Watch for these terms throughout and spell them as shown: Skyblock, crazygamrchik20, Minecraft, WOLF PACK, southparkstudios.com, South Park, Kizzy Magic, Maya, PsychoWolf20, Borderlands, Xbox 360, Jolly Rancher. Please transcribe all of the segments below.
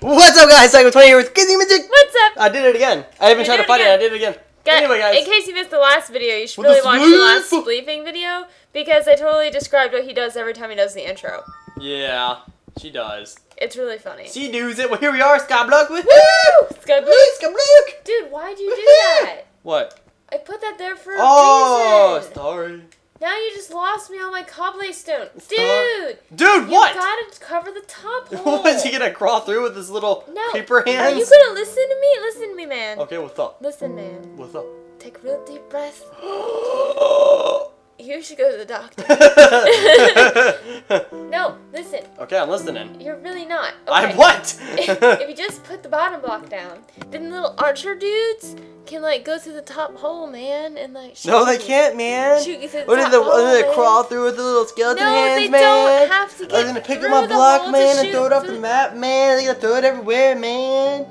What's up, guys? PsychoWolf20 here with Kizzy Magic. What's up? I did it again. I haven't tried to fight it. I did it again. Anyway, guys. In case you missed the last video, you should really watch the last spleefing video because I totally described what he does every time he does the intro. Yeah, she does. It's really funny. She does it. Well, here we are, Skyblock. Woo! Skyblock. Dude, why do you do that? What? I put that there for a reason. Oh, sorry. Now you just lost me on my cobblestone. Dude, what? You gotta cover the top hole. What, is he gonna crawl through with his little paper hands? Are you gonna listen to me? Listen to me, man. Okay, what's up? Listen, man. What's up? Take a real deep breath. You should go to the doctor. No, listen. Okay, I'm listening. You're really not. Okay. I'm what? If you just put the bottom block down, then the little archer dudes can like go through the top hole, man, and like shoot. No, they can't, man. Shoot you through the top hole, they crawl through with the little skeleton hands, man. No, they don't have to get through the hole. They're gonna pick up my block, man, and throw it off the map, man. They're gonna throw it everywhere, man.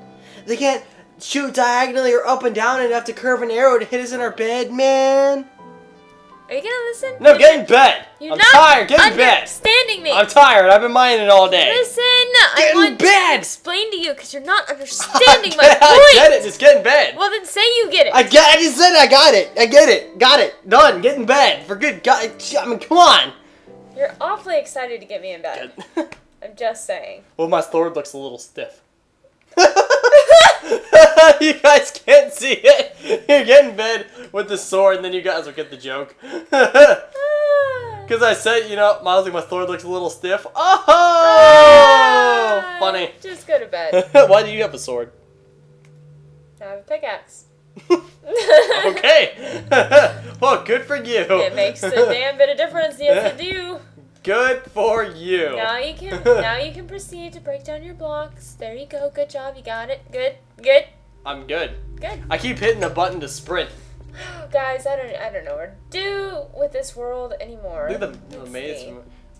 They can't shoot diagonally or up and down and have to curve an arrow to hit us in our bed, man. Are you gonna listen? No, get in bed. I'm tired. Get in bed. Understanding me. I'm tired. I've been mining all day. Listen, I want to explain to you because you're not understanding my point. I get it. Just get in bed. Well, then say you get it. I just said I got it. I get it. Got it. Done. Get in bed. For good God. I mean, come on. You're awfully excited to get me in bed. I'm just saying. Well, my sword looks a little stiff. You guys can't see it. You get in bed with the sword, and then you guys will get the joke. Because I said, you know, my sword looks a little stiff. Oh, funny. Just go to bed. Why do you have a sword? I have a pickaxe. Okay. Well, good for you. It makes a damn bit of difference. You have to do. Good for you. Now you can proceed to break down your blocks. There you go. Good job. You got it. Good. Good. I'm good. Good. I keep hitting the button to sprint. Guys, I don't know what to do with this world anymore. Look at the maze.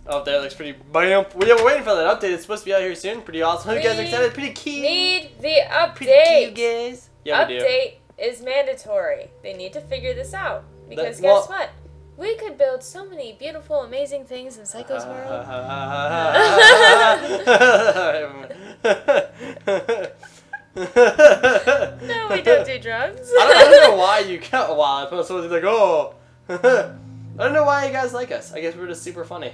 Oh, that looks pretty. Bam. We were waiting for that update. It's supposed to be out here soon. Pretty awesome. You guys are excited? Pretty key. Need the update. Pretty key, you guys. Yeah, update is mandatory. They need to figure this out because guess what? We could build so many beautiful, amazing things in Psycho's world. No, we don't do drugs. I don't know why you got wild. Someone's like, oh. I don't know why you guys like us. I guess we're just super funny.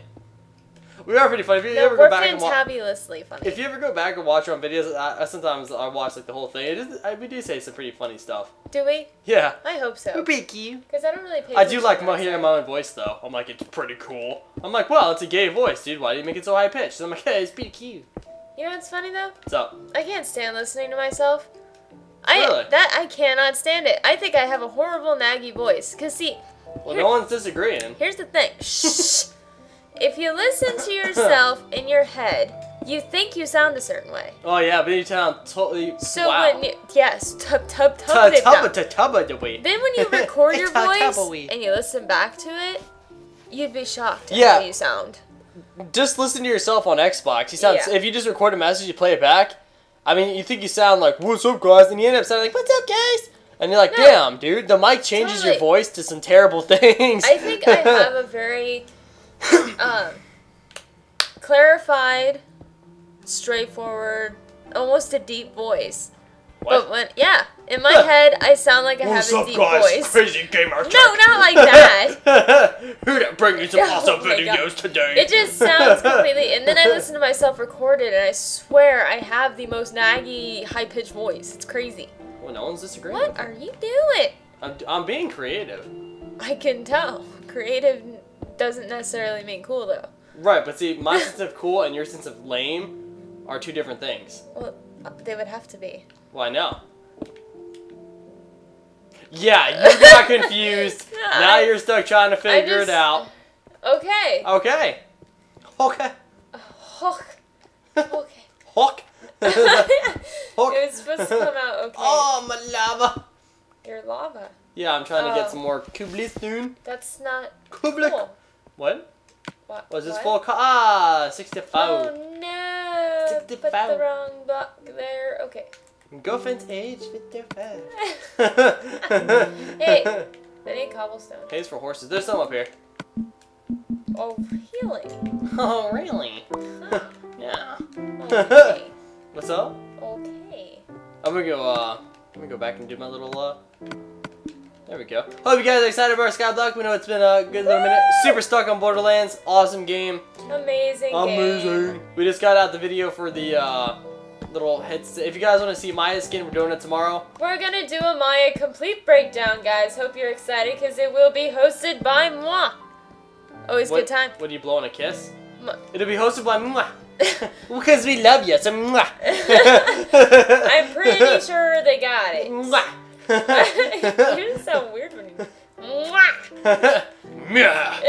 We are pretty funny. If you ever go back and watch, fabulously funny. If you ever go back and watch our own videos, I sometimes watch like the whole thing. We do say some pretty funny stuff. Do we? Yeah. I hope so. We're picky. Because I don't really pay. I do like hearing my own voice though. I'm like, it's pretty cool. I'm like, well, it's a gay voice, dude. Why do you make it so high pitched? I'm like, hey, it's pretty cute. You know what's funny though? What's up? I can't stand listening to myself. Really? I cannot stand it. I think I have a horrible naggy voice. Cause see. Well, no one's disagreeing. Here's the thing. Shh. If you listen to yourself in your head, you think you sound a certain way. Oh yeah, but you sound totally. So when you, then when you record your voice and you listen back to it, you'd be shocked at how you sound. Just listen to yourself on Xbox. You sound. If you just record a message, you play it back. I mean, you think you sound like "What's up, guys," and you end up sounding like "What's up, guys." And you're like, "Damn, dude, the mic changes your voice to some terrible things." I think I have a very clarified, straightforward, almost a deep voice. What? But when, in my head, I sound like I have a deep voice. Crazy gamer. No, not like that. Who did bring you some awesome videos today? It just sounds completely. And then I listen to myself recorded, and I swear I have the most naggy, high-pitched voice. It's crazy. Well, no one's disagreeing. What are you doing? I'm being creative. I can tell. Creative doesn't necessarily mean cool though. Right, but see, my sense of cool and your sense of lame are two different things. Well, they would have to be. Well, I know. Yeah, you got confused. Now you're stuck trying to figure it out. Okay. Okay. Okay. Hawk. Okay. Hawk. Hawk. It was supposed to come out okay. Oh, my lava. Your lava. Yeah, I'm trying to get some more kublis soon. That's not cool. What? Was this full? 65. Oh no! 65. Put the wrong block there. Okay. Girlfriend's age 55. Hey, I need cobblestone. Hay's for horses. There's some up here. Oh, really? Oh, really? Huh. Yeah. Okay. What's up? Okay. I'm gonna go back and do my little, there we go. Hope you guys are excited about Skyblock. We know it's been a good little minute. Super stuck on Borderlands. Awesome game. Amazing game. We just got out the video for the, little hits. If you guys want to see Maya's skin, we're doing it tomorrow. We're gonna do a Maya complete breakdown, guys. Hope you're excited because it will be hosted by moi. Always good time. What, are you blowing a kiss? It'll be hosted by moi. Because we love you, so mwah. I'm pretty sure they got it. Mwah. You just sound weird when you mwah. Oh my goodness.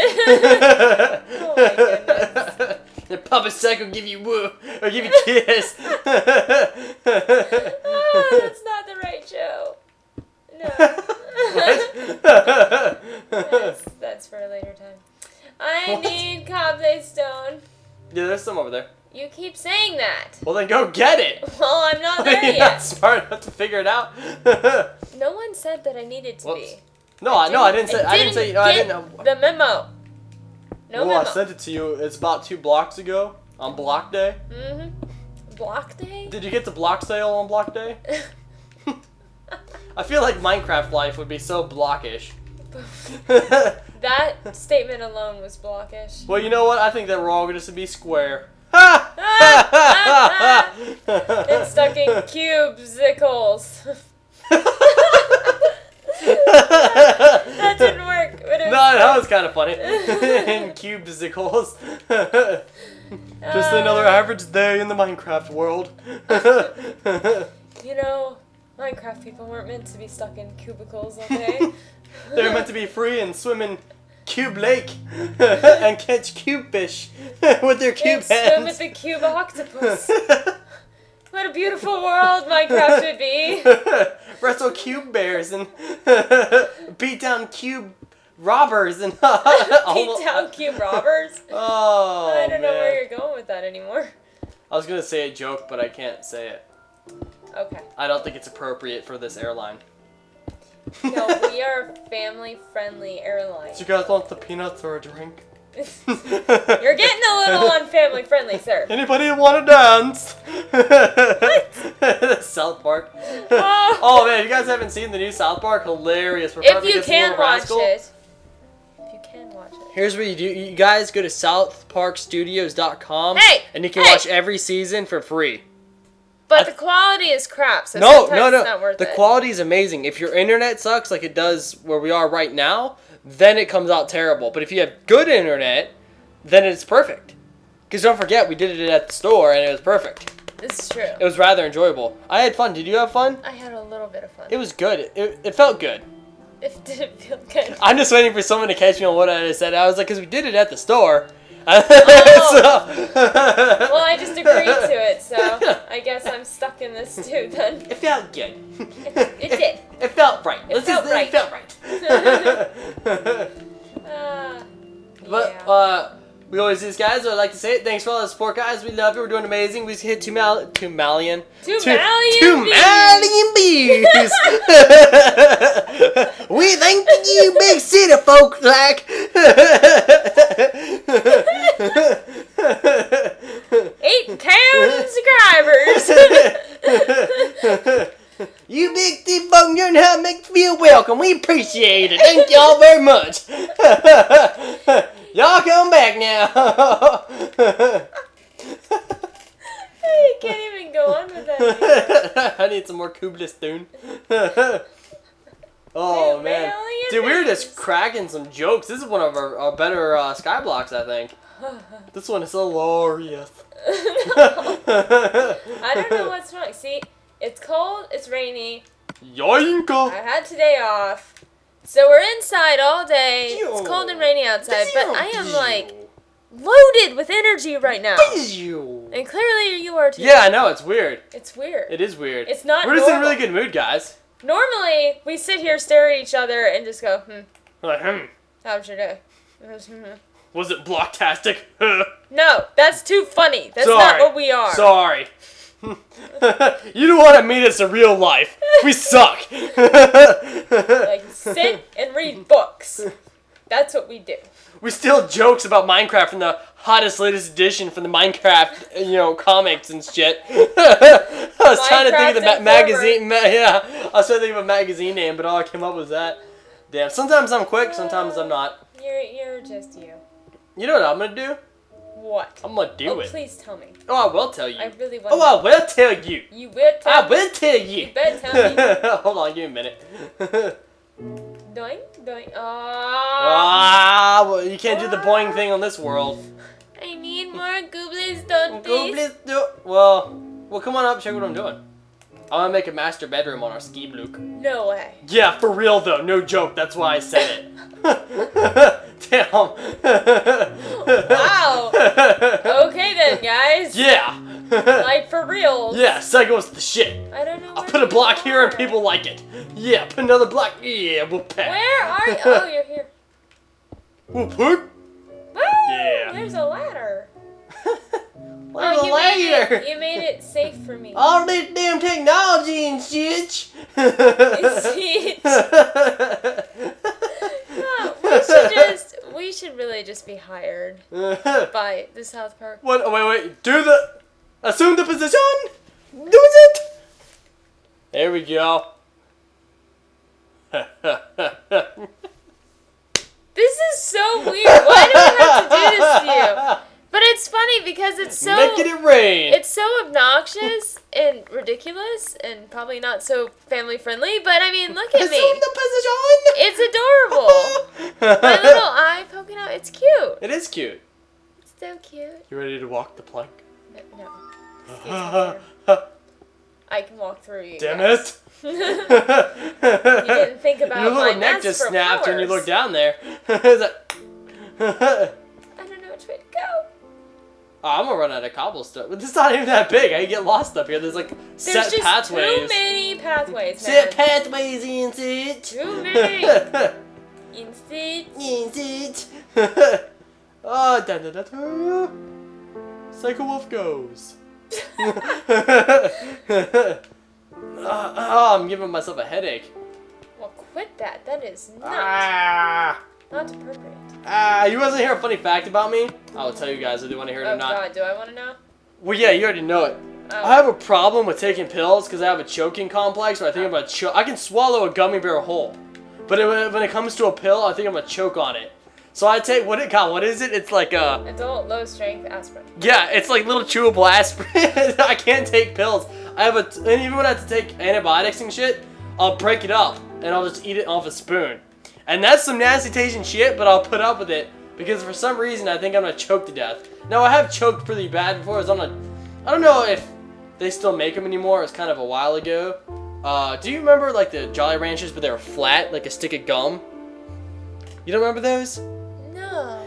The Papa Psycho give you woo or give you kiss. Oh, that's not the right show. No. That's for a later time. I need cobblestone. Yeah, there's some over there. You keep saying that. Well, then go get it. Well, I'm not there yet. You're not smart enough to figure it out. No one said that I needed to be. No, I didn't say. No, I didn't. The memo. No, well, memo. I sent it to you. It's about 2 blocks ago on Block Day. Mm-hmm. Block Day. Did you get the block sale on Block Day? I feel like Minecraft life would be so blockish. That statement alone was blockish. Well, you know what? I think that we're all going to be square. It's stuck in cubesicles. That didn't work. No, that was kind of funny. In cubesicles. Just another average day in the Minecraft world. You know, Minecraft people weren't meant to be stuck in cubicles, okay? They're meant to be free and swim in Cube Lake and catch cube fish with their cube hands. Swim with the cube octopus. What a beautiful world Minecraft would be. Wrestle cube bears and beat down cube robbers and beat down cube robbers. Oh, I don't know where you're going with that anymore. I was gonna say a joke, but I can't say it. Okay. I don't think it's appropriate for this airline. No, we are a family-friendly airline. Do you guys want the peanuts or a drink? You're getting a little unfamily-friendly, sir. Anybody want to dance? What? South Park. Oh, man, if you guys haven't seen the new South Park, hilarious. If you can watch it. Here's what you do. You guys go to southparkstudios.com and you can watch every season for free. But the quality is crap, so sometimes it's not worth it. The quality is amazing. If your internet sucks like it does where we are right now, then it comes out terrible. But if you have good internet, then it's perfect. Because don't forget, we did it at the store, and it was perfect. This is true. It was rather enjoyable. I had fun. Did you have fun? I had a little bit of fun. It was good. It felt good. Did it feel good? I'm just waiting for someone to catch me on what I said. I was like, because we did it at the store. Oh. Well, I just agreed to it, so I guess I'm stuck in this too then. It felt good. It did. It felt right. It felt right. We always do this, guys. So I'd like to say it. Thanks for all the support, guys. We love you. We're doing amazing. We just hit 2 million. 2 million views. We thank you, big city folk. Like. Welcome, we appreciate it. Thank y'all very much. Y'all come back now. You can't even go on with that. I need some more cobblestone. Oh, man. Dude, we were just cracking some jokes. This is one of our better Skyblocks, I think. This one is hilarious. I don't know what's wrong. See, it's cold, it's rainy. Yoinko. I had today off, so we're inside all day. It's cold and rainy outside, but I am like loaded with energy right now. And clearly you are too. Yeah, I know. It's weird. It's weird. It is weird. It's not. We're just in a really good mood, guys. Normally we sit here, stare at each other, and just go, We're like, How was your day? Was it blocktastic? No, that's too funny. That's not what we are. Sorry. You don't want to meet us in real life. We suck. Like, sit and read books. That's what we do. We steal jokes about Minecraft from the hottest, latest edition from the Minecraft, comics and shit. I was trying to think of the magazine. Yeah, I was trying to think of a magazine name, but all I came up with was that. Damn. Sometimes I'm quick. Sometimes I'm not. You're just you. You know what I'm gonna do? What? I'm gonna do it. Please tell me. Oh, I will tell you. I really want. Oh, I will tell you. You will tell me. I will tell you. You better tell me. Hold on, give me a minute. Doing. Ah, well, you can't do the boing thing on this world. I need more gooblies, don't gooblies do. Well, come on up, check what I'm doing. I want to make a master bedroom on our Skyblock. No way. Yeah, for real though, no joke. That's why I said it. Damn. Wow. Okay then, guys. Yeah. Like for real. Yeah, Psycho's the shit. I don't know. I'll put a block here and people like it. Yeah, put another block. Yeah, we'll pack. Where are you? Oh, you're here. We'll put. Oh, yeah. There's a ladder. There's a ladder. You made it safe for me. All this damn technology and shit. We should really just be hired by the South Park. What? Oh, wait. Assume the position. Do it. There we go. This is so weird. Why do I have to do this to you? But it's funny because it's so making it rain. It's so obnoxious and ridiculous and probably not so family friendly. But I mean, look at me. The position. It's adorable. My little eye poking out. It's cute. It is cute. It's so cute. You ready to walk the plank? No. Excuse me. I can walk through you. Damn it! You didn't think about your little neck just snapped when you looked down there. I don't know which way to go. Oh, I'm gonna run out of cobblestone. But it's not even that big. I can get lost up here. There's like set pathways. There's just too many pathways. Set pathways in it. Too many. In it. In it. Oh, da da da da. PsychoWolf goes. I'm giving myself a headache. Well, quit that. That is not. Not appropriate. You guys want to hear a funny fact about me? I'll tell you guys if you want to hear it or not. Oh, God, do I want to know? Well, yeah, you already know it. Oh. I have a problem with taking pills because I have a choking complex where I think I'm going to choke. I can swallow a gummy bear whole. But when it comes to a pill, I think I'm going to choke on it. So I take what is it? It's like a adult low strength aspirin. Yeah, it's like little chewable aspirin. I can't take pills. And even when I have to take antibiotics and shit, I'll break it up and I'll just eat it off a spoon. And that's some nasty tasting shit, but I'll put up with it because for some reason I think I'm gonna choke to death. Now I have choked pretty bad before. I don't know if they still make them anymore. It's kind of a while ago. Do you remember like the Jolly Ranchers, but they were flat, like a stick of gum? You don't remember those?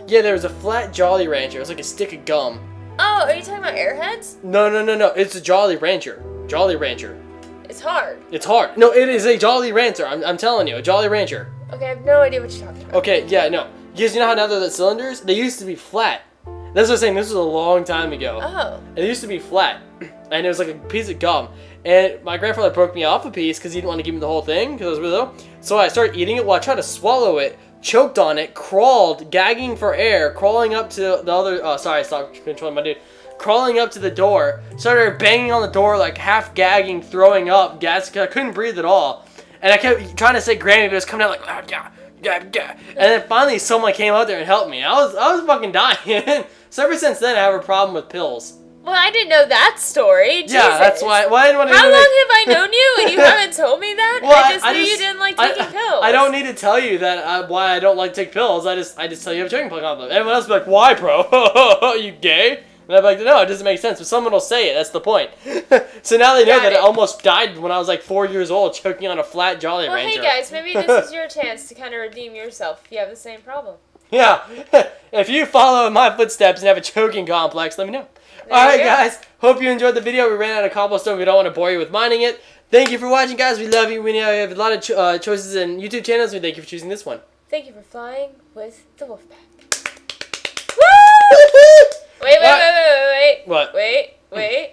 Yeah, there was a flat Jolly Rancher. It was like a stick of gum. Oh, are you talking about Airheads? No. It's a Jolly Rancher. Jolly Rancher. It's hard. It's hard. No, it is a Jolly Rancher. I'm telling you, a Jolly Rancher. Okay, I have no idea what you're talking about. Okay, yeah, no. Because you know how now they're the cylinders? They used to be flat. That's what I'm saying. This was a long time ago. Oh. It used to be flat. And it was like a piece of gum. And my grandfather broke me off a piece because he didn't want to give me the whole thing because I was really low. So I started eating it while I tried to swallow it. Choked on it, crawled, gagging for air, crawling up to the other. Oh, sorry, stop controlling my dude. Crawling up to the door, started banging on the door, like half gagging, throwing up, gas. I couldn't breathe at all, and I kept trying to say "Grammy," but it was coming out like "yeah." And then finally, someone came out there and helped me. I was fucking dying. So ever since then, I have a problem with pills. Well, I didn't know that story. Jesus. Yeah, that's why. Well, I didn't want to. How long have I known you and you haven't told me that? Well, I just knew you didn't like taking pills. I don't need to tell you that why I don't like take pills. I just tell you I have a drinking problem. Everyone else will be like, "Why, bro? Are you gay?" And I'm like, "No, it doesn't make sense." But someone will say it. That's the point. So now they know that I almost died when I was like 4 years old, choking on a flat Jolly Rancher. Well, hey guys, maybe this is your chance to kind of redeem yourself if you have the same problem. Yeah, if you follow in my footsteps and have a choking complex, let me know. Alright guys, hope you enjoyed the video. We ran out of cobblestone. We don't want to bore you with mining it. Thank you for watching, guys. We love you. We know you have a lot of choices in YouTube channels. We thank you for choosing this one. Thank you for flying with the wolf pack. Woo! Wait. What? Wait.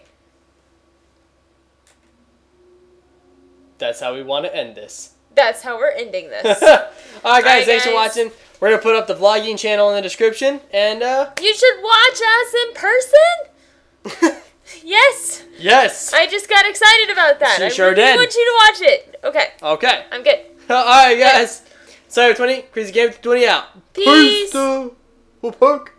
That's how we want to end this. That's how we're ending this. Alright guys, thanks for watching. We're going to put up the vlogging channel in the description. And you should watch us in person. Yes, Yes! Yes! I just got excited about that. I sure did. I want you to watch it. Okay. Okay. I'm good. Alright, guys. Sorry, 20. Crazy Game 20 out. Peace! Peace. We'll park.